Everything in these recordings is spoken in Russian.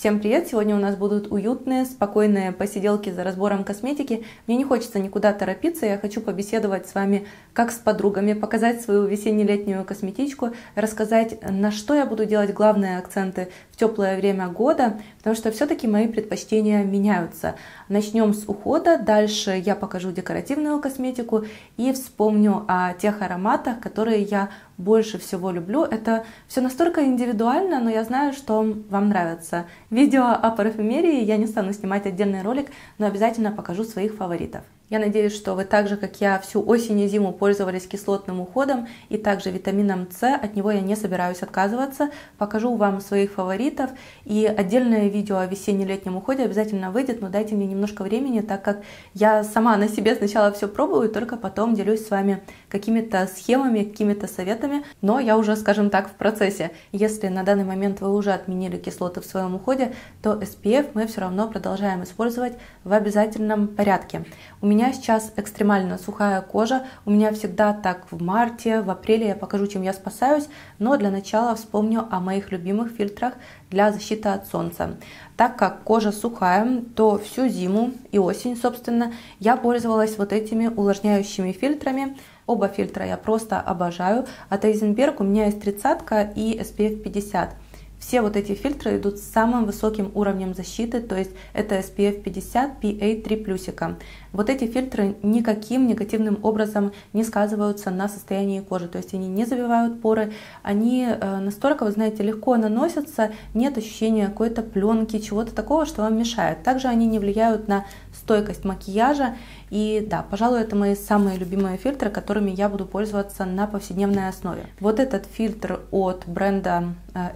Всем привет! Сегодня у нас будут уютные, спокойные посиделки за разбором косметики. Мне не хочется никуда торопиться, я хочу побеседовать с вами как с подругами, показать свою весенне-летнюю косметичку, рассказать, на что я буду делать главные акценты в теплое время года, потому что все-таки мои предпочтения меняются. Начнем с ухода, дальше я покажу декоративную косметику и вспомню о тех ароматах, которые я больше всего люблю. Это все настолько индивидуально, но я знаю, что вам нравится. Видео о парфюмерии я не стану снимать отдельный ролик, но обязательно покажу своих фаворитов. Я надеюсь, что вы так же, как я, всю осень и зиму пользовались кислотным уходом и также витамином С. От него я не собираюсь отказываться. Покажу вам своих фаворитов. И отдельное видео о весенне-летнем уходе обязательно выйдет, но дайте мне немножко времени, так как я сама на себе сначала все пробую, только потом делюсь с вами какими-то схемами, какими-то советами. Но я уже, скажем так, в процессе. Если на данный момент вы уже отменили кислоты в своем уходе, то SPF мы все равно продолжаем использовать в обязательном порядке. У меня сейчас экстремально сухая кожа, у меня всегда так в марте, в апреле, я покажу, чем я спасаюсь, но для начала вспомню о моих любимых фильтрах для защиты от солнца. Так как кожа сухая, то всю зиму и осень, собственно, я пользовалась вот этими увлажняющими фильтрами. Оба фильтра я просто обожаю. От Eisenberg у меня есть 30 и SPF 50. Все вот эти фильтры идут с самым высоким уровнем защиты, то есть это SPF 50 PA++. Вот эти фильтры никаким негативным образом не сказываются на состоянии кожи, то есть они не забивают поры, они настолько, вы знаете, легко наносятся, нет ощущения какой-то пленки, чего-то такого, что вам мешает. Также они не влияют на стойкость макияжа. И да, пожалуй, это мои самые любимые фильтры, которыми я буду пользоваться на повседневной основе. Вот этот фильтр от бренда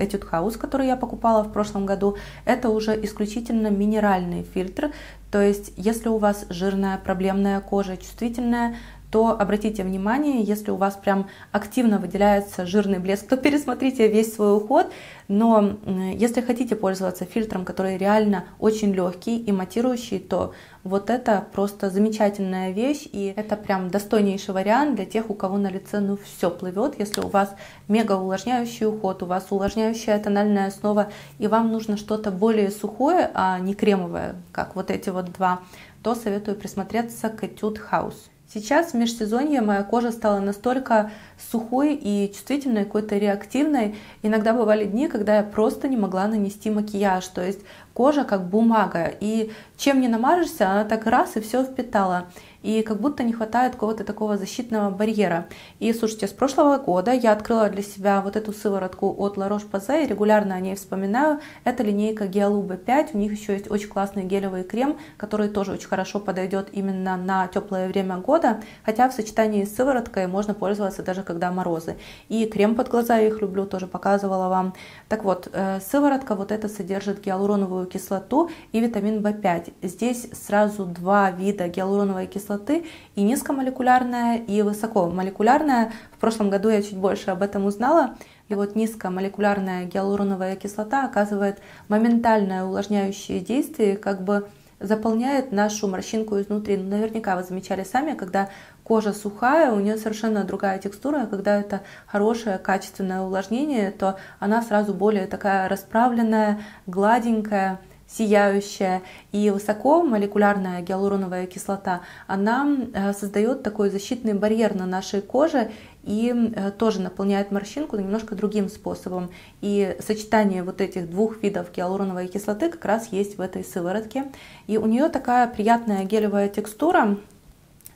Etude House, который я покупала в прошлом году, это уже исключительно минеральный фильтр. То есть, если у вас жирная, проблемная кожа, чувствительная, то обратите внимание, если у вас прям активно выделяется жирный блеск, то пересмотрите весь свой уход. Но если хотите пользоваться фильтром, который реально очень легкий и матирующий, то вот это просто замечательная вещь, и это прям достойнейший вариант для тех, у кого на лице ну все плывет. Если у вас мега увлажняющий уход, у вас увлажняющая тональная основа, и вам нужно что-то более сухое, а не кремовое, как вот эти вот два, то советую присмотреться к Etude House. Сейчас в межсезонье моя кожа стала настолько сухой и чувствительной, какой-то реактивной. Иногда бывали дни, когда я просто не могла нанести макияж, то есть кожа как бумага, и чем не намажешься, она так раз и все впитала. И как будто не хватает какого-то такого защитного барьера. И слушайте, с прошлого года я открыла для себя вот эту сыворотку от La Roche-Posay, регулярно о ней вспоминаю. Это линейка Giorgio Armani 5, у них еще есть очень классный гелевый крем, который тоже очень хорошо подойдет именно на теплое время года, хотя в сочетании с сывороткой можно пользоваться даже когда морозы. И крем под глаза я их люблю, тоже показывала вам. Так вот, сыворотка вот эта содержит гиалуроновую кислоту и витамин В5. Здесь сразу два вида гиалуроновой кислоты, и низкомолекулярная, и высокомолекулярная. В прошлом году я чуть больше об этом узнала. И вот низкомолекулярная гиалуроновая кислота оказывает моментальное увлажняющее действие, как бы заполняет нашу морщинку изнутри. Наверняка вы замечали сами, когда кожа сухая, у нее совершенно другая текстура, а когда это хорошее, качественное увлажнение, то она сразу более такая расправленная, гладенькая, сияющая. И высокомолекулярная гиалуроновая кислота, она создает такой защитный барьер на нашей коже и тоже наполняет морщинку немножко другим способом. И сочетание вот этих двух видов гиалуроновой кислоты как раз есть в этой сыворотке. И у нее такая приятная гелевая текстура,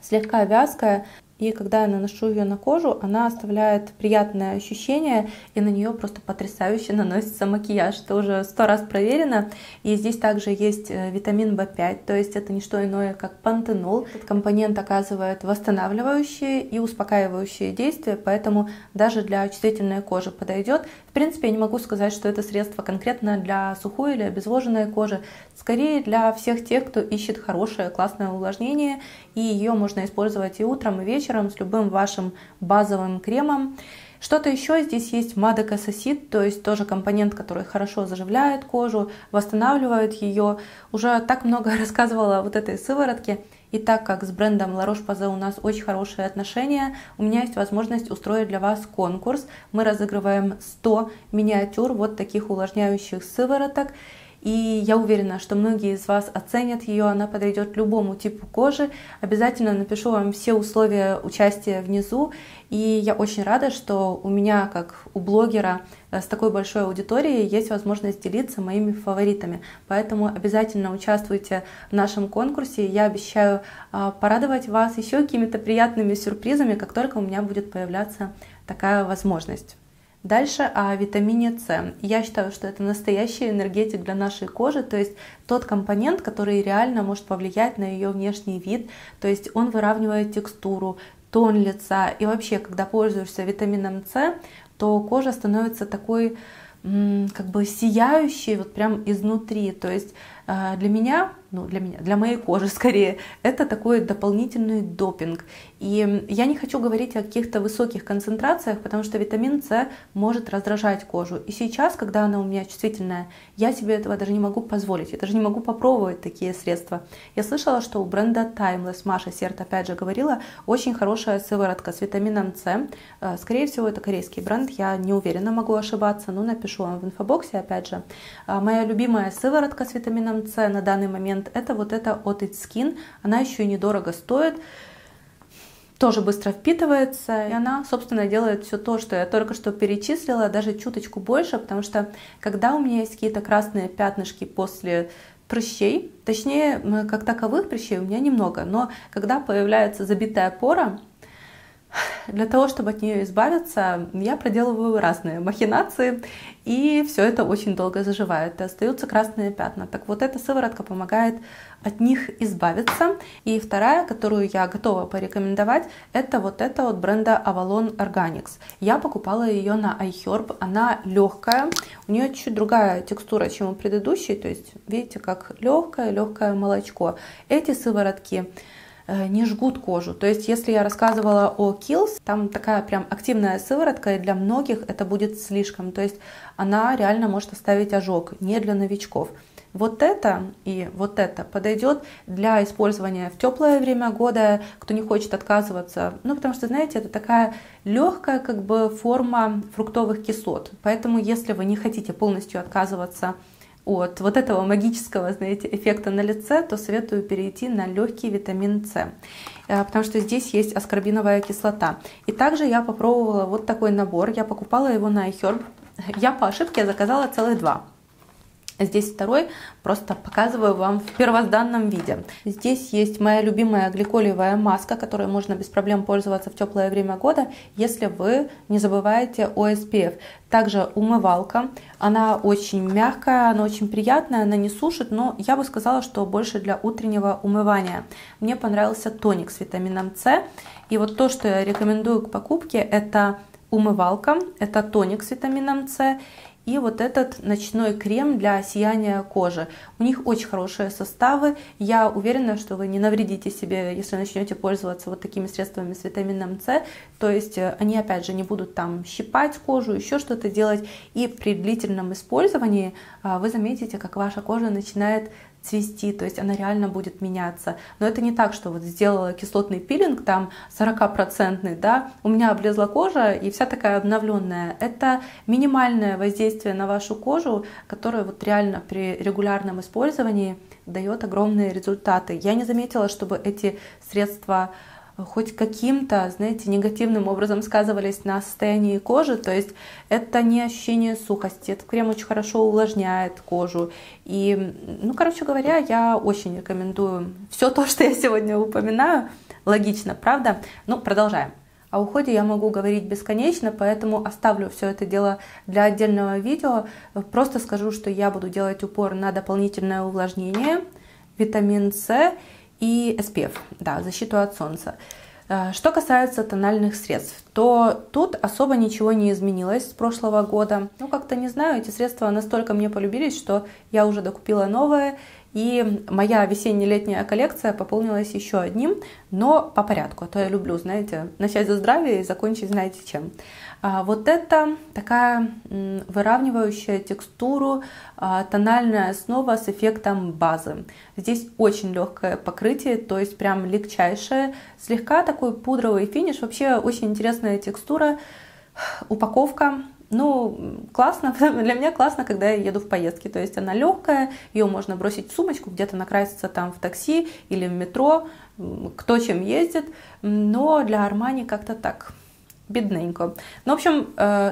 слегка вязкая. И когда я наношу ее на кожу, она оставляет приятное ощущение, и на нее просто потрясающе наносится макияж, что уже 100 раз проверено. И здесь также есть витамин В5, то есть это не что иное, как пантенол. Этот компонент оказывает восстанавливающие и успокаивающие действия, поэтому даже для чувствительной кожи подойдет. В принципе, я не могу сказать, что это средство конкретно для сухой или обезвоженной кожи, скорее для всех тех, кто ищет хорошее, классное увлажнение, и ее можно использовать и утром, и вечером, с любым вашим базовым кремом. Что-то еще здесь есть мадекасосид, то есть тоже компонент, который хорошо заживляет кожу, восстанавливает ее. Уже так много рассказывала о вот этой сыворотке. И так как с брендом La Roche-Posay у нас очень хорошие отношения, у меня есть возможность устроить для вас конкурс. Мы разыгрываем 100 миниатюр вот таких увлажняющих сывороток. И я уверена, что многие из вас оценят ее, она подойдет любому типу кожи. Обязательно напишу вам все условия участия внизу. И я очень рада, что у меня, как у блогера с такой большой аудиторией, есть возможность делиться моими фаворитами. Поэтому обязательно участвуйте в нашем конкурсе. Я обещаю порадовать вас еще какими-то приятными сюрпризами, как только у меня будет появляться такая возможность. Дальше о витамине С. Я считаю, что это настоящий энергетик для нашей кожи, то есть тот компонент, который реально может повлиять на ее внешний вид, то есть он выравнивает текстуру, тон лица. И вообще, когда пользуешься витамином С, то кожа становится такой как бы сияющей вот прям изнутри. То есть для меня, для моей кожи скорее, это такой дополнительный допинг. И я не хочу говорить о каких-то высоких концентрациях, потому что витамин С может раздражать кожу. И сейчас, когда она у меня чувствительная, я себе этого даже не могу позволить. Я даже не могу попробовать такие средства. Я слышала, что у бренда Timeless, Маша Серт опять же говорила, очень хорошая сыворотка с витамином С. Скорее всего, это корейский бренд, я не уверена, могу ошибаться, но напишу вам в инфобоксе опять же. Моя любимая сыворотка с витамином С на данный момент — это вот эта от It's Skin. Она еще и недорого стоит, тоже быстро впитывается, и она, собственно, делает все то, что я только что перечислила, даже чуточку больше, потому что когда у меня есть какие-то красные пятнышки после прыщей, точнее, как таковых прыщей у меня немного, но когда появляется забитая пора, для того, чтобы от нее избавиться, я проделываю разные махинации, и все это очень долго заживает, и остаются красные пятна. Так вот, эта сыворотка помогает от них избавиться. И вторая, которую я готова порекомендовать, это вот эта от бренда Avalon Organics. Я покупала ее на iHerb, она легкая, у нее чуть-чуть другая текстура, чем у предыдущей, то есть, видите, как легкое молочко. Эти сыворотки не жгут кожу. То есть, если я рассказывала о Kiehl's, там такая прям активная сыворотка, и для многих это будет слишком. То есть, она реально может оставить ожог, не для новичков. Вот это и вот это подойдет для использования в теплое время года, кто не хочет отказываться. Ну, потому что, знаете, это такая легкая как бы форма фруктовых кислот. Поэтому, если вы не хотите полностью отказываться от вот этого магического, знаете, эффекта на лице, то советую перейти на легкий витамин С, потому что здесь есть аскорбиновая кислота. И также я попробовала вот такой набор, я покупала его на iHerb, я по ошибке заказала целых два. Здесь второй, просто показываю вам в первозданном виде. Здесь есть моя любимая гликолевая маска, которой можно без проблем пользоваться в теплое время года, если вы не забываете о SPF. Также умывалка, она очень мягкая, она очень приятная, она не сушит, но я бы сказала, что больше для утреннего умывания. Мне понравился тоник с витамином С, и вот то, что я рекомендую к покупке, это умывалка, это тоник с витамином С, и вот этот ночной крем для сияния кожи. У них очень хорошие составы. Я уверена, что вы не навредите себе, если начнете пользоваться вот такими средствами с витамином С. То есть они, опять же, не будут там щипать кожу, еще что-то делать. И при длительном использовании вы заметите, как ваша кожа начинает цвести, то есть она реально будет меняться. Но это не так, что вот сделала кислотный пилинг, там 40%, да, у меня облезла кожа и вся такая обновленная. Это минимальное воздействие на вашу кожу, которое вот реально при регулярном использовании дает огромные результаты. Я не заметила, чтобы эти средства хоть каким-то, знаете, негативным образом сказывались на состоянии кожи, то есть это не ощущение сухости, этот крем очень хорошо увлажняет кожу. И, ну, короче говоря, я очень рекомендую все то, что я сегодня упоминаю. Логично, правда? Ну, продолжаем. О уходе я могу говорить бесконечно, поэтому оставлю все это дело для отдельного видео. Просто скажу, что я буду делать упор на дополнительное увлажнение, витамин С и SPF, да, защиту от солнца. Что касается тональных средств, то тут особо ничего не изменилось с прошлого года. Ну, как-то не знаю, эти средства настолько мне полюбились, что я уже докупила новые, и моя весенне-летняя коллекция пополнилась еще одним, но по порядку, а то я люблю, знаете, начать за здравие и закончить знаете чем. Вот это такая выравнивающая текстуру тональная основа с эффектом базы. Здесь очень легкое покрытие, то есть прям легчайшее, слегка такой пудровый финиш, вообще очень интересная текстура, упаковка. Ну, классно, для меня классно, когда я еду в поездке, то есть она легкая, ее можно бросить в сумочку, где-то накраситься там в такси или в метро, кто чем ездит, но для Армани как-то так, бедненько. Ну, в общем,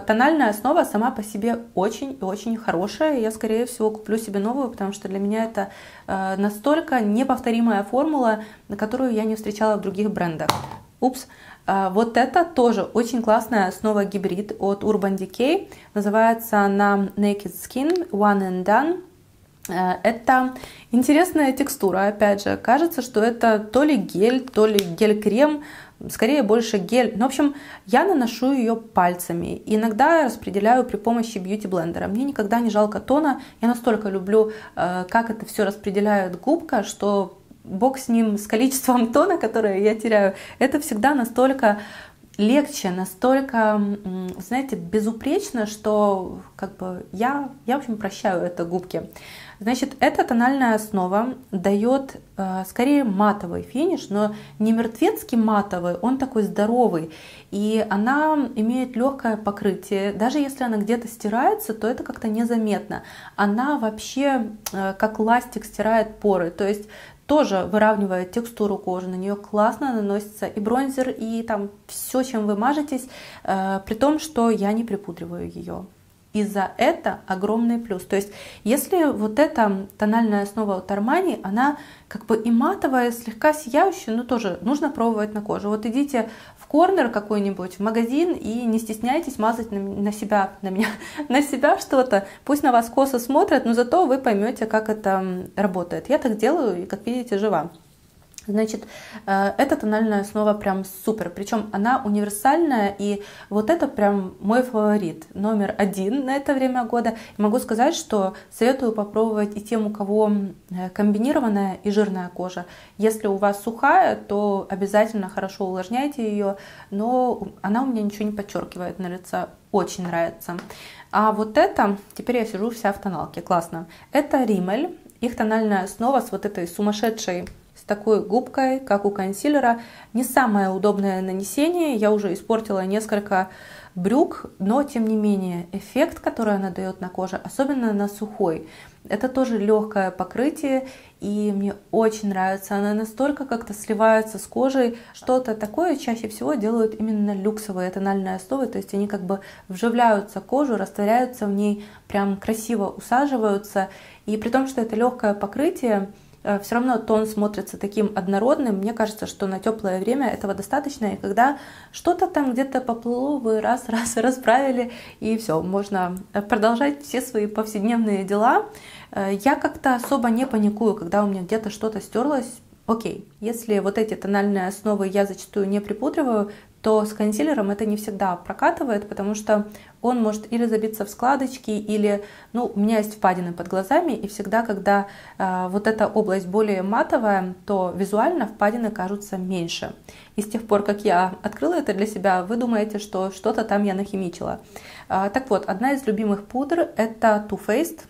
тональная основа сама по себе очень и очень хорошая, я, скорее всего, куплю себе новую, потому что для меня это настолько неповторимая формула, на которую я не встречала в других брендах. Упс. Вот это тоже очень классная основа гибрид от Urban Decay, называется она Naked Skin One and Done. Это интересная текстура, опять же, кажется, что это то ли гель, то ли гель-крем, скорее больше гель. Ну, в общем, я наношу ее пальцами, иногда распределяю при помощи бьюти-блендера. Мне никогда не жалко тона, я настолько люблю, как это все распределяет губка, что... Бог с ним, с количеством тона, которое я теряю, это всегда настолько легче, настолько, знаете, безупречно, что как бы я в общем, прощаю это губки. Значит, эта тональная основа дает скорее матовый финиш, но не мертвецкий матовый, он такой здоровый. И она имеет легкое покрытие, даже если она где-то стирается, то это как-то незаметно. Она вообще как ластик стирает поры, то есть тоже выравнивает текстуру кожи, на нее классно наносится и бронзер, и там все, чем вы мажетесь, при том, что я не припудриваю ее. И за это огромный плюс. То есть, если вот эта тональная основа от Armani, она как бы и матовая, слегка сияющая, но тоже нужно пробовать на коже. Вот идите в корнер какой-нибудь, в магазин, и не стесняйтесь мазать на себя, на меня, на себя что-то. Пусть на вас косо смотрят, но зато вы поймете, как это работает. Я так делаю, и, как видите, жива. Значит, эта тональная основа прям супер, причем она универсальная, и вот это прям мой фаворит, номер один на это время года. Могу сказать, что советую попробовать и тем, у кого комбинированная и жирная кожа. Если у вас сухая, то обязательно хорошо увлажняйте ее, но она у меня ничего не подчеркивает на лице, очень нравится. А вот это, теперь я сижу вся в тоналке, классно. Это Rimmel, их тональная основа с вот этой сумасшедшей... такой губкой, как у консилера. Не самое удобное нанесение, я уже испортила несколько брюк, но тем не менее эффект, который она дает на коже, особенно на сухой, это тоже легкое покрытие, и мне очень нравится, она настолько как-то сливается с кожей, что-то такое чаще всего делают именно люксовые тональные основы, то есть они как бы вживляются в кожу, растворяются в ней, прям красиво усаживаются, и при том, что это легкое покрытие, все равно тон смотрится таким однородным. Мне кажется, что на теплое время этого достаточно. И когда что-то там где-то поплыло, вы раз расправили, и все, можно продолжать все свои повседневные дела. Я как-то особо не паникую, когда у меня где-то что-то стерлось. Окей, если вот эти тональные основы я зачастую не припудриваю, то с консилером это не всегда прокатывает, потому что он может или забиться в складочки, или, ну, у меня есть впадины под глазами, и всегда, когда вот эта область более матовая, то визуально впадины кажутся меньше. И с тех пор, как я открыла это для себя, вы думаете, что что-то там я нахимичила. Так вот, одна из любимых пудр это Too Faced,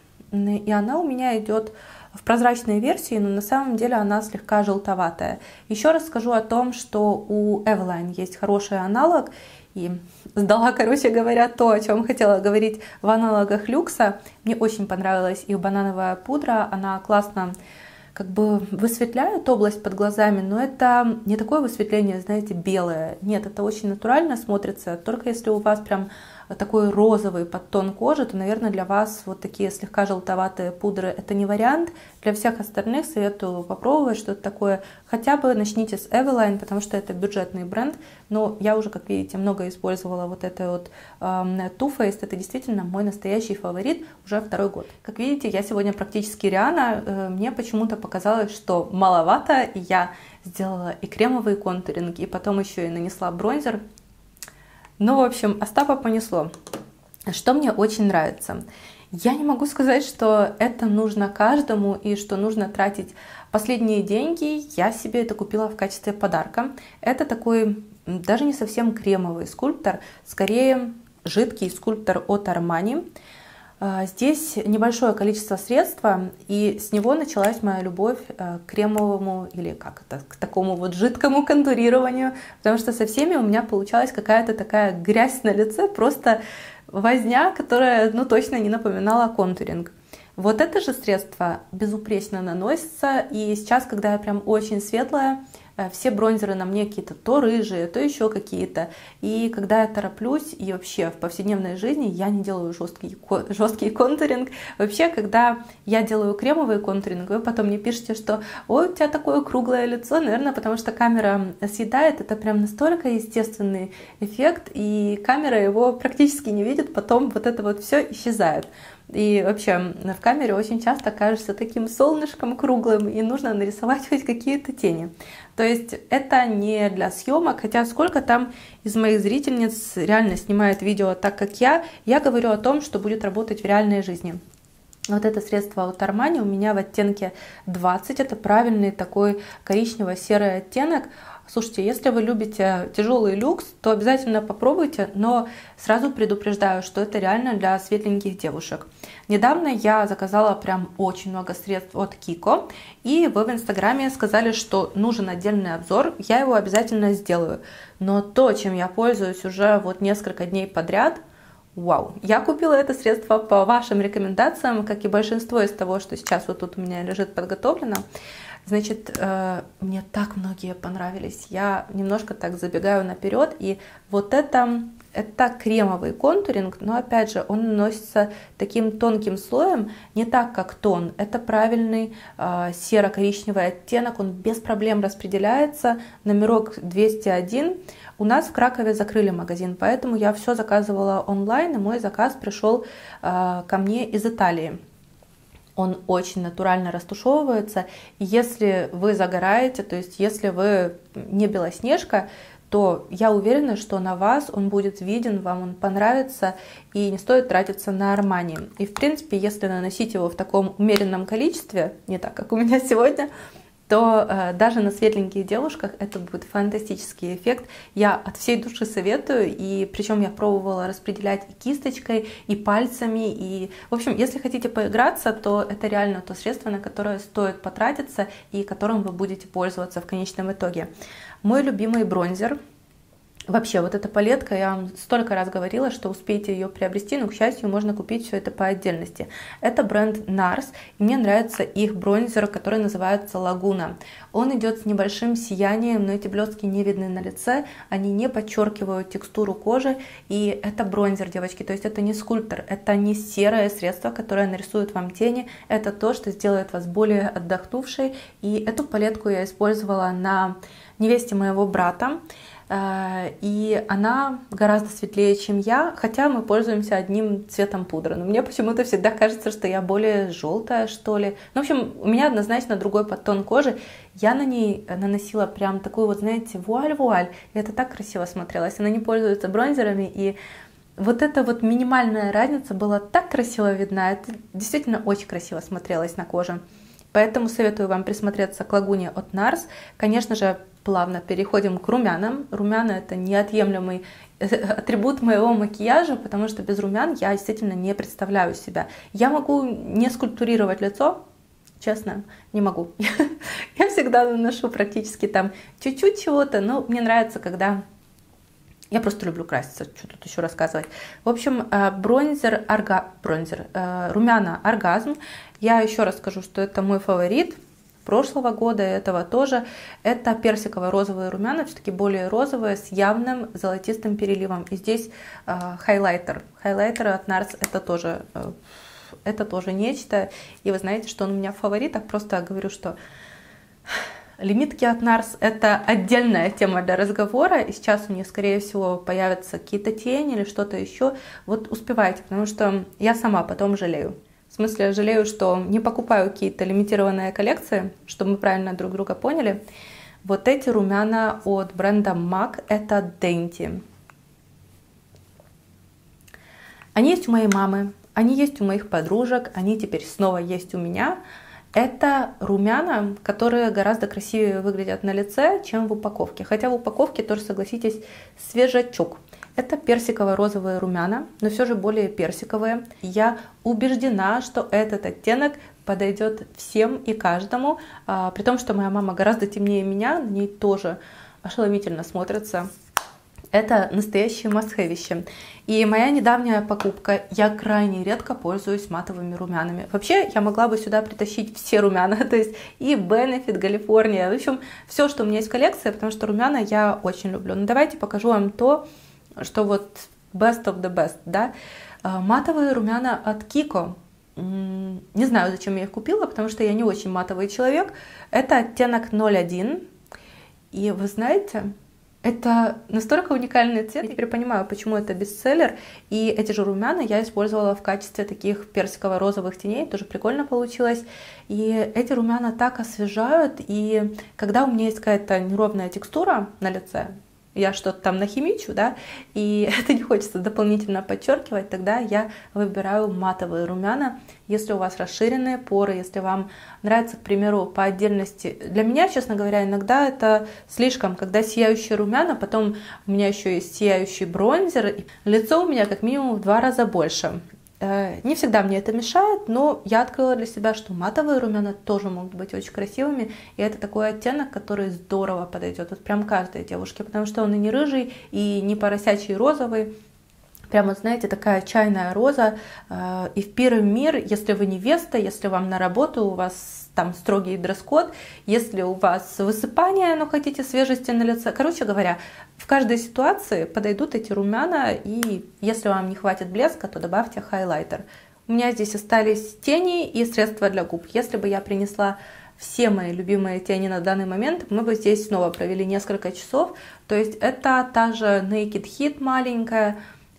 и она у меня идет... в прозрачной версии, но на самом деле она слегка желтоватая. Еще раз скажу о том, что у Eveline есть хороший аналог, и сдала, короче говоря, то, о чем хотела говорить в аналогах люкса. Мне очень понравилась их банановая пудра, она классно как бы высветляет область под глазами, но это не такое высветление, знаете, белое. Нет, это очень натурально смотрится, только если у вас прям... такой розовый подтон кожи, то, наверное, для вас вот такие слегка желтоватые пудры это не вариант. Для всех остальных советую попробовать что-то такое. Хотя бы начните с Eveline, потому что это бюджетный бренд. Но я уже, как видите, много использовала вот это вот Too Faced. Это действительно мой настоящий фаворит уже второй год. Как видите, я сегодня практически Риана. Мне почему-то показалось, что маловато. И я сделала и кремовый контуринг, и потом еще и нанесла бронзер. Ну, в общем, Остапа понесло. Что мне очень нравится? Я не могу сказать, что это нужно каждому и что нужно тратить последние деньги. Я себе это купила в качестве подарка. Это такой даже не совсем кремовый скульптор, скорее жидкий скульптор от Armani. Здесь небольшое количество средства, и с него началась моя любовь к кремовому, или как это, к такому вот жидкому контурированию, потому что со всеми у меня получалась какая-то такая грязь на лице, просто возня, которая, ну, точно не напоминала контуринг. Вот это же средство безупречно наносится, и сейчас, когда я прям очень светлая, все бронзеры на мне какие-то то рыжие, то еще какие-то. И когда я тороплюсь, и вообще в повседневной жизни я не делаю жесткий контуринг. Вообще, когда я делаю кремовый контуринг, вы потом мне пишете, что «Ой, у тебя такое круглое лицо», наверное, потому что камера съедает. Это прям настолько естественный эффект, и камера его практически не видит, потом вот это вот все исчезает. И вообще в камере очень часто кажется таким солнышком круглым, и нужно нарисовать хоть какие-то тени. То есть это не для съемок, хотя сколько там из моих зрительниц реально снимает видео так, как я говорю о том, что будет работать в реальной жизни. Вот это средство от Armani у меня в оттенке 20, это правильный такой коричнево-серый оттенок. Слушайте, если вы любите тяжелый люкс, то обязательно попробуйте, но сразу предупреждаю, что это реально для светленьких девушек. Недавно я заказала прям очень много средств от Kiko, и вы в Инстаграме сказали, что нужен отдельный обзор, я его обязательно сделаю. Но то, чем я пользуюсь уже вот несколько дней подряд, вау! Я купила это средство по вашим рекомендациям, как и большинство из того, что сейчас вот тут у меня лежит подготовлено. Значит, мне так многие понравились. Я немножко так забегаю наперед. И вот это кремовый контуринг, но опять же он наносится таким тонким слоем, не так как тон. Это правильный серо-коричневый оттенок, он без проблем распределяется. Номерок 201. У нас в Кракове закрыли магазин, поэтому я все заказывала онлайн, и мой заказ пришел ко мне из Италии. Он очень натурально растушевывается. И если вы загораете, то есть если вы не белоснежка, то я уверена, что на вас он будет виден, вам он понравится, и не стоит тратиться на Армани. И в принципе, если наносить его в таком умеренном количестве, не так, как у меня сегодня, то даже на светленьких девушках это будет фантастический эффект. Я от всей души советую, и причем я пробовала распределять и кисточкой, и пальцами, и... В общем, если хотите поиграться, то это реально то средство, на которое стоит потратиться, и которым вы будете пользоваться в конечном итоге. Мой любимый бронзер. Вообще, вот эта палетка, я вам столько раз говорила, что успеете ее приобрести, но, к счастью, можно купить все это по отдельности. Это бренд NARS, и мне нравится их бронзер, который называется Лагуна. Он идет с небольшим сиянием, но эти блестки не видны на лице, они не подчеркивают текстуру кожи, и это бронзер, девочки, то есть это не скульптор, это не серое средство, которое нарисует вам тени, это то, что сделает вас более отдохнувшей, и эту палетку я использовала на невесте моего брата. И она гораздо светлее, чем я, хотя мы пользуемся одним цветом пудры. Но мне почему-то всегда кажется, что я более желтая, что ли. Ну, в общем, у меня однозначно другой подтон кожи. Я на ней наносила прям такую вот, знаете, вуаль-вуаль. И это так красиво смотрелось. Она не пользуется бронзерами, и вот эта вот минимальная разница была так красиво видна. Это действительно очень красиво смотрелось на коже. Поэтому советую вам присмотреться к Лагуне от NARS. Конечно же, плавно переходим к румянам. Румяна — это неотъемлемый атрибут моего макияжа, потому что без румян я действительно не представляю себя. Я могу не скульптурировать лицо, честно, не могу. Я всегда наношу практически там чуть-чуть чего-то, но мне нравится, когда... Я просто люблю краситься, что тут еще рассказывать. В общем, румяна Оргазм. Я еще раз скажу, что это мой фаворит прошлого года и этого тоже. Это персиково-розовые румяна, все-таки более розовые, с явным золотистым переливом. И здесь хайлайтер. Хайлайтер от NARS, это тоже нечто. И вы знаете, что он у меня в фаворитах. Просто говорю, что лимитки от NARS — это отдельная тема для разговора. И сейчас у них, скорее всего, появятся какие-то тени или что-то еще. Вот успевайте, потому что я сама потом жалею. В смысле, жалею, что не покупаю какие-то лимитированные коллекции, чтобы мы правильно друг друга поняли. Вот эти румяна от бренда MAC, это Dainty. Они есть у моей мамы, они есть у моих подружек, они теперь снова есть у меня. Это румяна, которые гораздо красивее выглядят на лице, чем в упаковке. Хотя в упаковке тоже, согласитесь, свежачок. Это персиково-розовые румяна, но все же более персиковые. Я убеждена, что этот оттенок подойдет всем и каждому, при том, что моя мама гораздо темнее меня, на ней тоже ошеломительно смотрятся Это настоящее must-have-ище. И моя недавняя покупка. Я крайне редко пользуюсь матовыми румянами. Вообще, я могла бы сюда притащить все румяна, то есть и Benefit, California, в общем, все, что у меня есть в коллекции, потому что румяна я очень люблю. Но давайте покажу вам то, что вот best of the best, да. Матовые румяна от Kiko. Не знаю, зачем я их купила, потому что я не очень матовый человек. Это оттенок 01. И вы знаете, это настолько уникальный цвет. Я теперь понимаю, почему это бестселлер. И эти же румяна я использовала в качестве таких персиково-розовых теней. Тоже прикольно получилось. И эти румяна так освежают. И когда у меня есть какая-то неровная текстура на лице, я что-то там нахимичу, да, и это не хочется дополнительно подчеркивать, тогда я выбираю матовые румяна. Если у вас расширенные поры, если вам нравится, к примеру, по отдельности. Для меня, честно говоря, иногда это слишком, когда сияющие румяна, потом у меня еще есть сияющий бронзер. Лицо у меня как минимум в 2 раза больше. Не всегда мне это мешает, но я открыла для себя, что матовые румяна тоже могут быть очень красивыми. И это такой оттенок, который здорово подойдет вот прям каждой девушке, потому что он и не рыжий, и не поросячий розовый. Прямо, знаете, такая чайная роза. И в первый мир, если вы невеста, если вам на работу, у вас там строгий дресс-код, если у вас высыпание, но хотите свежести на лице. Короче говоря, в каждой ситуации подойдут эти румяна, и если вам не хватит блеска, то добавьте хайлайтер. У меня здесь остались тени и средства для губ. Если бы я принесла все мои любимые тени на данный момент, мы бы здесь снова провели несколько часов. То есть это та же Naked Hit маленькая.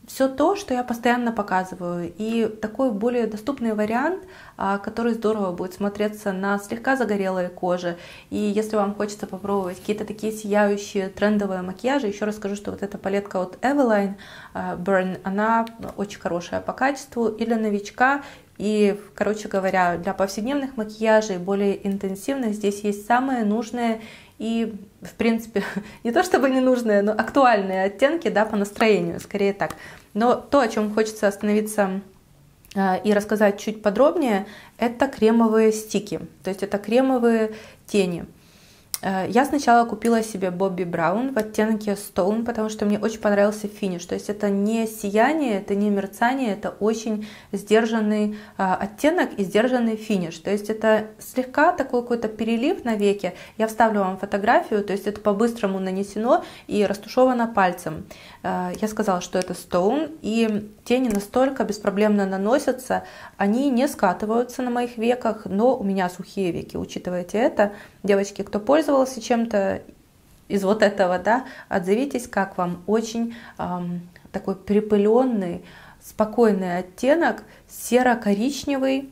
Все то, что я постоянно показываю, и такой более доступный вариант, который здорово будет смотреться на слегка загорелой коже. И если вам хочется попробовать какие-то такие сияющие трендовые макияжи, еще раз скажу, что вот эта палетка от Eveline, Burn, она очень хорошая по качеству и для новичка, и, короче говоря, для повседневных макияжей, более интенсивных, здесь есть самые нужные и, в принципе, не то чтобы ненужные, но актуальные оттенки, да, по настроению, скорее так. Но то, о чем хочется остановиться и рассказать чуть подробнее, это кремовые стики, то есть это кремовые тени. Я сначала купила себе Bobbi Brown в оттенке Stone, потому что мне очень понравился финиш. То есть это не сияние, это не мерцание, это очень сдержанный оттенок и сдержанный финиш. То есть это слегка такой какой-то перелив на веке. Я вставлю вам фотографию, то есть это по-быстрому нанесено и растушевано пальцем. Я сказала, что это Stone, и тени настолько беспроблемно наносятся, они не скатываются на моих веках, но у меня сухие веки, учитывайте это. Девочки, кто пользовался чем-то из вот этого, да, отзовитесь, как вам. Очень такой припыленный, спокойный оттенок, серо-коричневый,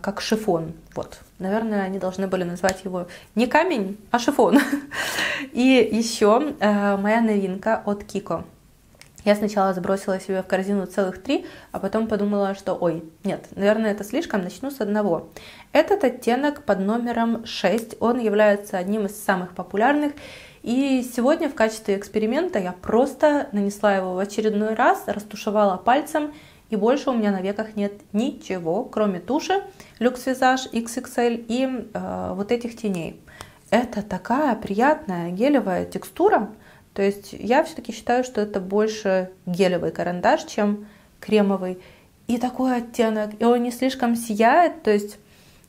как шифон. Вот, наверное, они должны были назвать его не камень, а шифон. И еще моя новинка от Kiko. Я сначала забросила себе в корзину целых 3, а потом подумала, что ой, нет, наверное, это слишком, начну с одного. Этот оттенок под номером 6, он является одним из самых популярных. И сегодня в качестве эксперимента я просто нанесла его в очередной раз, растушевала пальцем, и больше у меня на веках нет ничего, кроме туши Luxe Visage XXL и вот этих теней. Это такая приятная гелевая текстура. То есть я все-таки считаю, что это больше гелевый карандаш, чем кремовый. И такой оттенок, и он не слишком сияет, то есть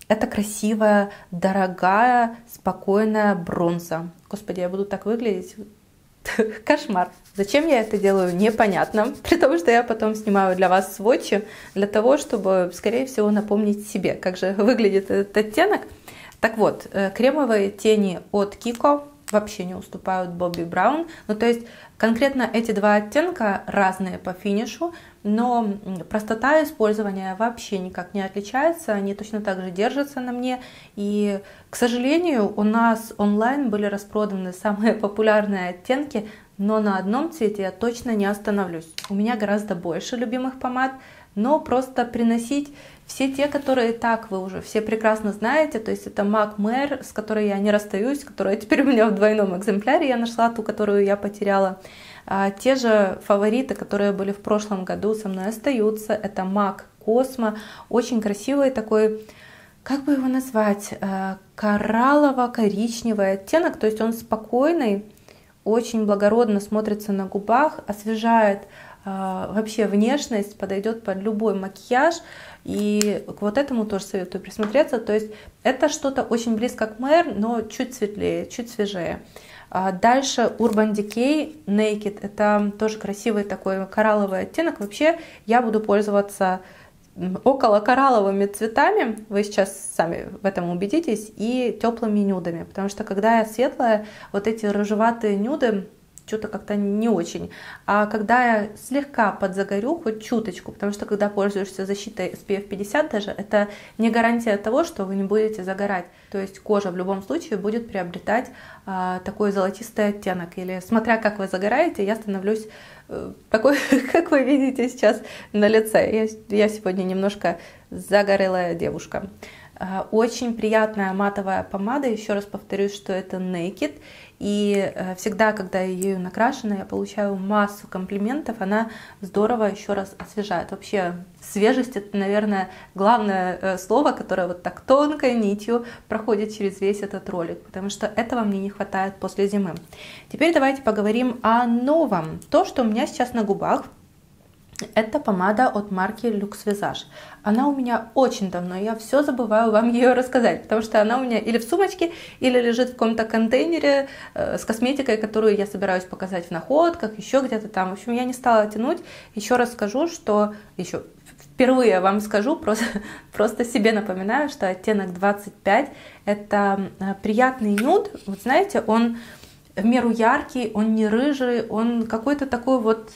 это красивая, дорогая, спокойная бронза. Господи, я буду так выглядеть. Кошмар. Зачем я это делаю, непонятно. При том, что я потом снимаю для вас свотчи, для того, чтобы, скорее всего, напомнить себе, как же выглядит этот оттенок. Так вот, кремовые тени от Kiko вообще не уступают Bobbi Brown. Ну, то есть конкретно эти 2 оттенка разные по финишу, но простота использования вообще никак не отличается, они точно так же держатся на мне. И, к сожалению, у нас онлайн были распроданы самые популярные оттенки, но на одном цвете я точно не остановлюсь. У меня гораздо больше любимых помад, но просто приносить все те, которые так вы уже все прекрасно знаете, то есть это MAC, с которой я не расстаюсь, которая теперь у меня в двойном экземпляре, я нашла ту, которую я потеряла. Те же фавориты, которые были в прошлом году, со мной остаются, это MAC Cosmo, очень красивый такой, как бы его назвать, кораллово-коричневый оттенок, то есть он спокойный, очень благородно смотрится на губах, освежает вообще внешность, подойдет под любой макияж. И к вот этому тоже советую присмотреться. То есть это что-то очень близко к Мэр, но чуть светлее, чуть свежее. Дальше Urban Decay Naked. Это тоже красивый такой коралловый оттенок. Вообще я буду пользоваться около коралловыми цветами, вы сейчас сами в этом убедитесь, и теплыми нюдами. Потому что когда я светлая, вот эти рыжеватые нюды что-то как-то не очень. А когда я слегка подзагорю, хоть чуточку, потому что когда пользуешься защитой SPF 50 даже, это не гарантия того, что вы не будете загорать. То есть кожа в любом случае будет приобретать такой золотистый оттенок. Или смотря как вы загораете, я становлюсь такой, как вы видите сейчас на лице. Я сегодня немножко загорелая девушка. Очень приятная матовая помада, еще раз повторюсь, что это Naked, и всегда, когда я ею накрашена, я получаю массу комплиментов, она здорово еще раз освежает. Вообще свежесть — это, наверное, главное слово, которое вот так тонкой нитью проходит через весь этот ролик, потому что этого мне не хватает после зимы. Теперь давайте поговорим о новом. То, что у меня сейчас на губах, это помада от марки Luxe Visage. Она у меня очень давно, я все забываю вам ее рассказать, потому что она у меня или в сумочке, или лежит в каком-то контейнере с косметикой, которую я собираюсь показать в находках, еще где-то там. В общем, я не стала тянуть. Еще раз скажу, что еще впервые вам скажу, просто себе напоминаю, что оттенок 25 это приятный нюд. Вот знаете, он в меру яркий, он не рыжий, он какой-то такой вот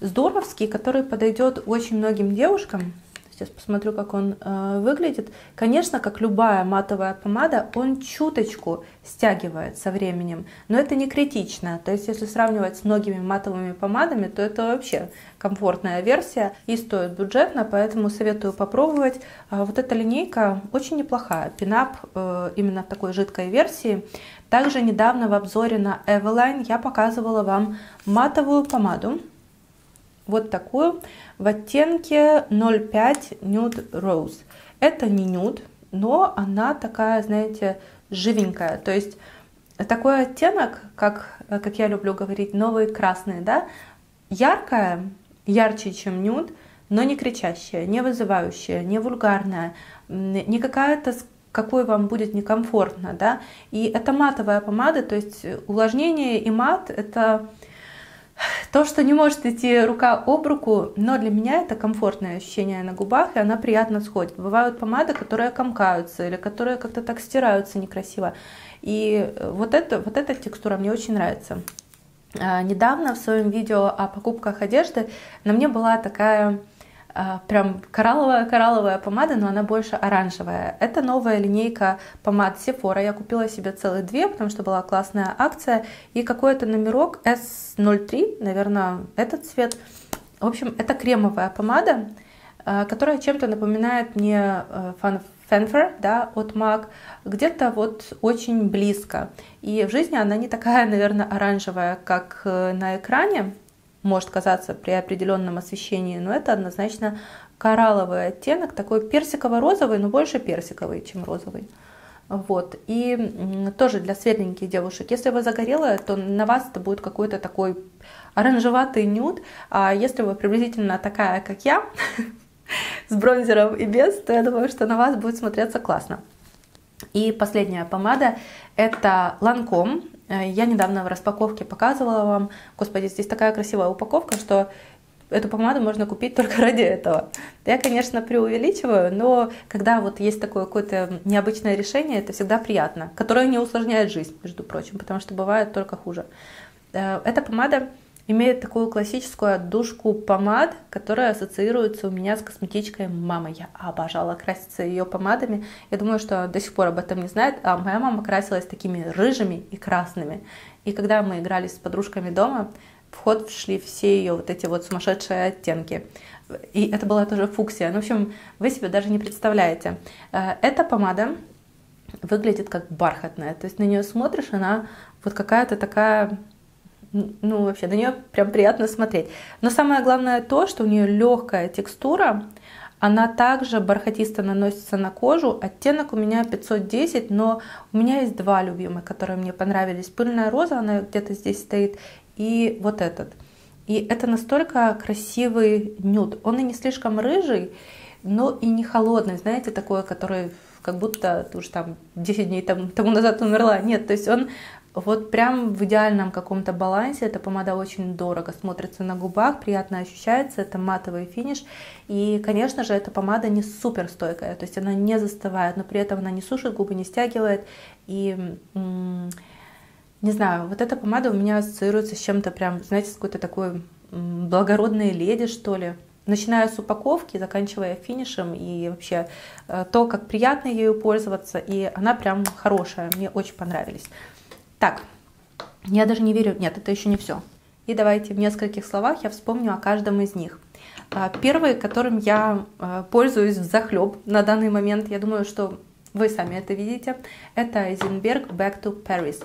здоровский, который подойдет очень многим девушкам. Сейчас посмотрю, как он выглядит. Конечно, как любая матовая помада, он чуточку стягивает со временем, но это не критично. То есть, если сравнивать с многими матовыми помадами, то это вообще комфортная версия и стоит бюджетно, поэтому советую попробовать. Вот эта линейка очень неплохая. Пинап именно в такой жидкой версии. Также недавно в обзоре на Eveline я показывала вам матовую помаду. Вот такую, в оттенке 05 Nude Rose. Это не нюд, но она такая, знаете, живенькая. То есть такой оттенок, как я люблю говорить, новые красные, да? Яркая, ярче, чем нюд, но не кричащая, не вызывающая, не вульгарная, не какая-то, какой вам будет некомфортно, да? И это матовая помада, то есть увлажнение и мат — это то, что не может идти рука об руку, но для меня это комфортное ощущение на губах, и она приятно сходит. Бывают помады, которые комкаются или которые как-то так стираются некрасиво. И вот эта текстура мне очень нравится. Недавно в своем видео о покупках одежды на мне была такая прям коралловая помада, но она больше оранжевая. Это новая линейка помад Sephora. Я купила себе целых две, потому что была классная акция. И какой-то номерок S03, наверное, этот цвет. В общем, это кремовая помада, которая чем-то напоминает мне Фенфер, да, от MAC, где-то вот очень близко. И в жизни она не такая, наверное, оранжевая, как на экране может казаться при определенном освещении, но это однозначно коралловый оттенок, такой персиково-розовый, но больше персиковый, чем розовый. Вот. И тоже для светленьких девушек. Если вы загорелая, то на вас это будет какой-то такой оранжеватый нюд, а если вы приблизительно такая, как я, с бронзером и без, то я думаю, что на вас будет смотреться классно. И последняя помада – это Lancome. Я недавно в распаковке показывала вам, господи, здесь такая красивая упаковка, что эту помаду можно купить только ради этого. Я, конечно, преувеличиваю, но когда вот есть такое какое-то необычное решение, это всегда приятно, которое не усложняет жизнь, между прочим, потому что бывает только хуже. Эта помада имеет такую классическую отдушку помад, которая ассоциируется у меня с косметичкой мамы. Я обожала краситься ее помадами. Я думаю, что до сих пор об этом не знает, а моя мама красилась такими рыжими и красными. И когда мы играли с подружками дома, в ход шли все ее вот эти вот сумасшедшие оттенки. И это была тоже фуксия. Ну, в общем, вы себе даже не представляете. Эта помада выглядит как бархатная. То есть на нее смотришь, она вот какая-то такая... Ну, вообще, на нее прям приятно смотреть. Но самое главное то, что у нее легкая текстура, Она также бархатисто наносится на кожу. Оттенок у меня 510, но у меня есть два любимых, которые мне понравились. Пыльная роза, она где-то здесь стоит, и вот этот. И это настолько красивый нюд. Он и не слишком рыжий, но и не холодный, знаете, такое, который как будто уж там 10 дней тому назад умерла. Нет, то есть он вот прям в идеальном каком-то балансе. Эта помада очень дорого смотрится на губах, приятно ощущается, это матовый финиш. И, конечно же, эта помада не супер стойкая, то есть она не застывает, но при этом она не сушит губы, не стягивает. И, не знаю, вот эта помада у меня ассоциируется с чем-то прям, знаете, с какой-то такой благородной леди, что ли. Начиная с упаковки, заканчивая финишем, и вообще то, как приятно ею пользоваться, и она прям хорошая, мне очень понравились. Так, я даже не верю, нет, это еще не все. И давайте в нескольких словах я вспомню о каждом из них. Первый, которым я пользуюсь взахлеб на данный момент, я думаю, что вы сами это видите, это Eisenberg Back to Paris.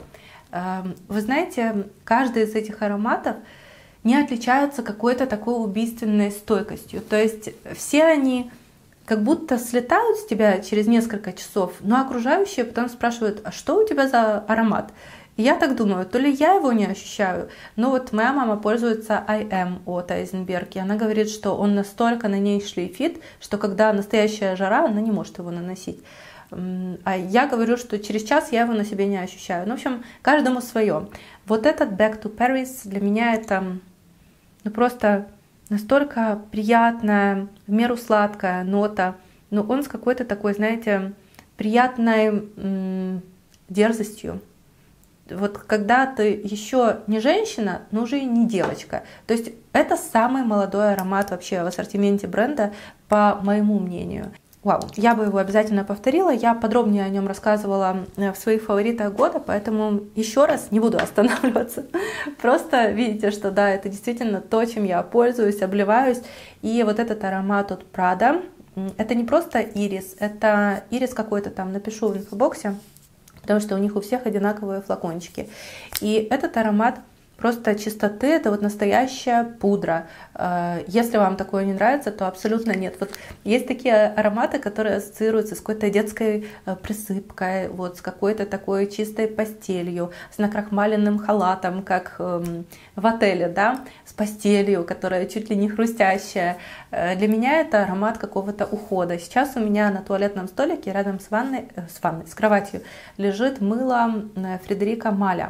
Вы знаете, каждый из этих ароматов не отличаются какой-то такой убийственной стойкостью. То есть все они как будто слетают с тебя через несколько часов, но окружающие потом спрашивают, а что у тебя за аромат? И я так думаю, то ли я его не ощущаю, но вот моя мама пользуется IM от Eisenberg, и она говорит, что он настолько на ней шлейфит, что когда настоящая жара, она не может его наносить. А я говорю, что через час я его на себе не ощущаю. Ну, в общем, каждому свое. Вот этот Back to Paris для меня это... Ну, просто настолько приятная, в меру сладкая нота, но он с какой-то такой, знаете, приятной дерзостью. Вот когда ты еще не женщина, но уже и не девочка. То есть это самый молодой аромат вообще в ассортименте бренда, по моему мнению. Вау, я бы его обязательно повторила, я подробнее о нем рассказывала в своих фаворитах года, поэтому еще раз не буду останавливаться. Просто видите, что да, это действительно то, чем я пользуюсь, обливаюсь. И вот этот аромат от Prada, это не просто ирис, это ирис какой-то там, напишу в инфобоксе, потому что у них у всех одинаковые флакончики. И этот аромат просто чистоты, это вот настоящая пудра. Если вам такое не нравится, то абсолютно нет. Вот есть такие ароматы, которые ассоциируются с какой-то детской присыпкой, вот с какой-то такой чистой постелью, с накрахмаленным халатом, как в отеле, да, с постелью, которая чуть ли не хрустящая. Для меня это аромат какого-то ухода. Сейчас у меня на туалетном столике рядом с кроватью лежит мыло Фредерика Маля.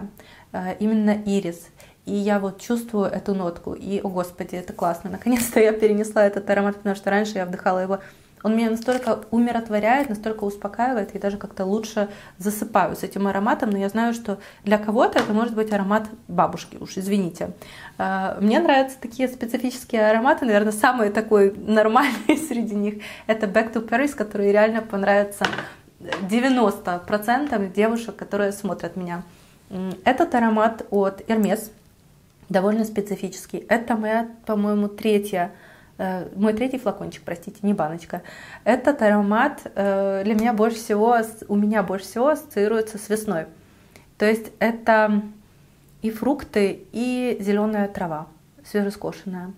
Именно ирис. И я вот чувствую эту нотку. И, о господи, это классно. Наконец-то я перенесла этот аромат, потому что раньше я вдыхала его. Он меня настолько умиротворяет, настолько успокаивает. И даже как-то лучше засыпаю с этим ароматом. Но я знаю, что для кого-то это может быть аромат бабушки. Уж извините. Мне нравятся такие специфические ароматы. Наверное, самый такой нормальный среди них. Это Back to Paris, который реально понравится 90% девушек, которые смотрят меня. Этот аромат от Hermes, довольно специфический. Это моя, по-моему, мой третий флакончик, простите, не баночка. Этот аромат для меня у меня больше всего ассоциируется с весной. То есть это и фрукты, и зеленая трава, свежескошенная.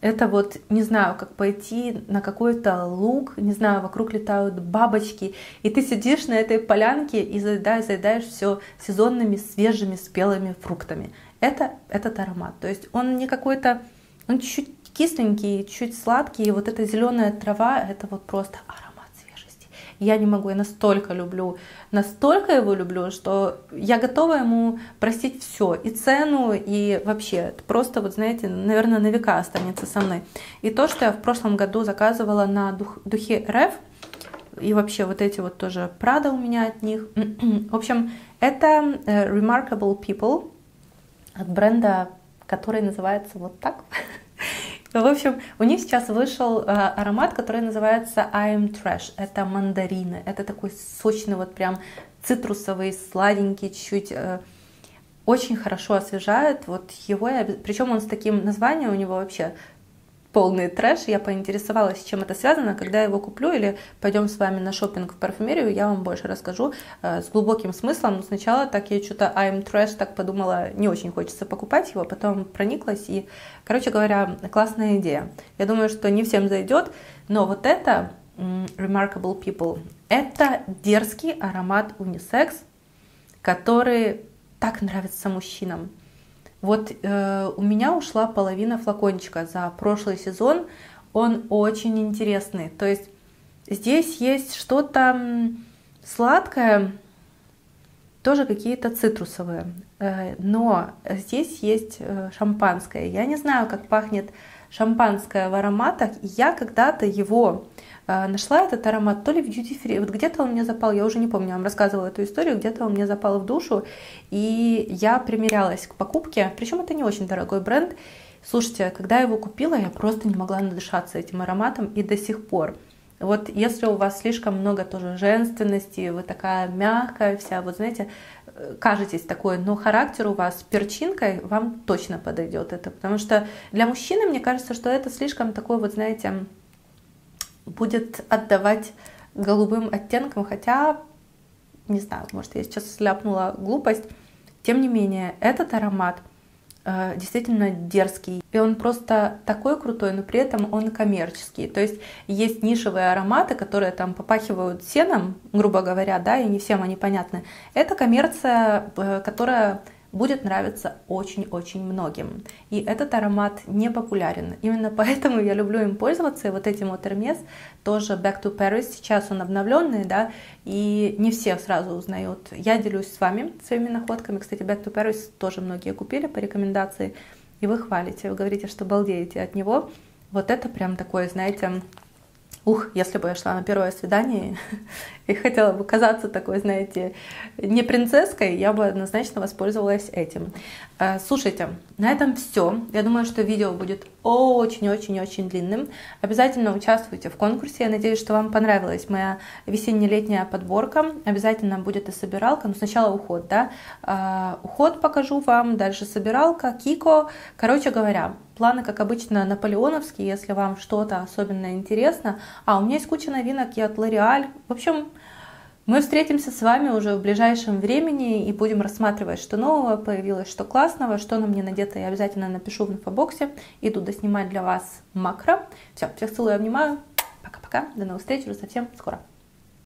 Это вот, не знаю, как пойти на какой-то луг, не знаю, вокруг летают бабочки, и ты сидишь на этой полянке и заедаешь все сезонными, свежими, спелыми фруктами. Это этот аромат, то есть он не какой-то, он чуть-чуть кисленький, чуть сладкий, и вот эта зеленая трава, это вот просто аромат свежести. Я не могу, я настолько его люблю, что я готова ему простить все, и цену, и вообще, просто вот знаете, наверное, на века останется со мной. И то, что я в прошлом году заказывала на духе РФ, и вообще вот эти вот тоже Prada у меня от них. В общем, это Remarkable People от бренда, который называется вот так. В общем, у них сейчас вышел аромат, который называется I'm Trash. Это мандарины. Это такой сочный, вот прям цитрусовый, сладенький, чуть-чуть. Очень хорошо освежает. Вот его я... Причем он с таким названием у него вообще полный трэш. Я поинтересовалась, чем это связано. Когда я его куплю или пойдем с вами на шопинг в парфюмерию, я вам больше расскажу с глубоким смыслом. Но сначала так я что-то I'm trash, так подумала, не очень хочется покупать его, потом прониклась и, короче говоря, классная идея. Я думаю, что не всем зайдет, но вот это Remarkable People. Это дерзкий аромат унисекс, который так нравится мужчинам. Вот у меня ушла половина флакончика за прошлый сезон. Он очень интересный. То есть здесь есть что-то сладкое, тоже какие-то цитрусовые. Но здесь есть шампанское. Я не знаю, как пахнет шампанское в ароматах. Я когда-то его нашла, этот аромат, то ли в Duty Free. Вот где-то он мне запал, я уже не помню, я вам рассказывала эту историю. Где-то он мне запал в душу, и я примерялась к покупке. Причем это не очень дорогой бренд. Слушайте, когда я его купила, я просто не могла надышаться этим ароматом и до сих пор. Вот если у вас слишком много тоже женственности, вы такая мягкая вся, вот знаете, кажетесь такой, но характер у вас с перчинкой, вам точно подойдет это. Потому что для мужчины, мне кажется, что это слишком такой, вот знаете, будет отдавать голубым оттенком, хотя, не знаю, может я сейчас сляпнула глупость. Тем не менее, этот аромат действительно дерзкий, и он просто такой крутой, но при этом он коммерческий. То есть есть нишевые ароматы, которые там попахивают сеном, грубо говоря, да, и не всем они понятны. Это коммерция, которая будет нравиться очень-очень многим. И этот аромат не популярен. Именно поэтому я люблю им пользоваться. И вот этим вот Hermes, тоже Back to Paris. Сейчас он обновленный, да, и не все сразу узнают. Я делюсь с вами своими находками. Кстати, Back to Paris тоже многие купили по рекомендации. И вы хвалите, вы говорите, что балдеете от него. Вот это прям такое, знаете, ух, если бы я шла на первое свидание и хотела бы казаться такой, знаете, не принцесской, я бы однозначно воспользовалась этим. Слушайте, на этом все. Я думаю, что видео будет очень-очень-очень длинным. Обязательно участвуйте в конкурсе. Я надеюсь, что вам понравилась моя весенне-летняя подборка. Обязательно будет и собиралка. Но сначала уход, да? Уход покажу вам, дальше собиралка, Kiko. Короче говоря, планы, как обычно, наполеоновские, если вам что-то особенно интересно. А у меня есть куча новинок и от L'Oreal. В общем, мы встретимся с вами уже в ближайшем времени и будем рассматривать, что нового появилось, что классного, что на мне надето. Я обязательно напишу в инфобоксе. Иду доснимать для вас макро. Все, всех целую и обнимаю. Пока-пока. До новых встреч уже совсем скоро.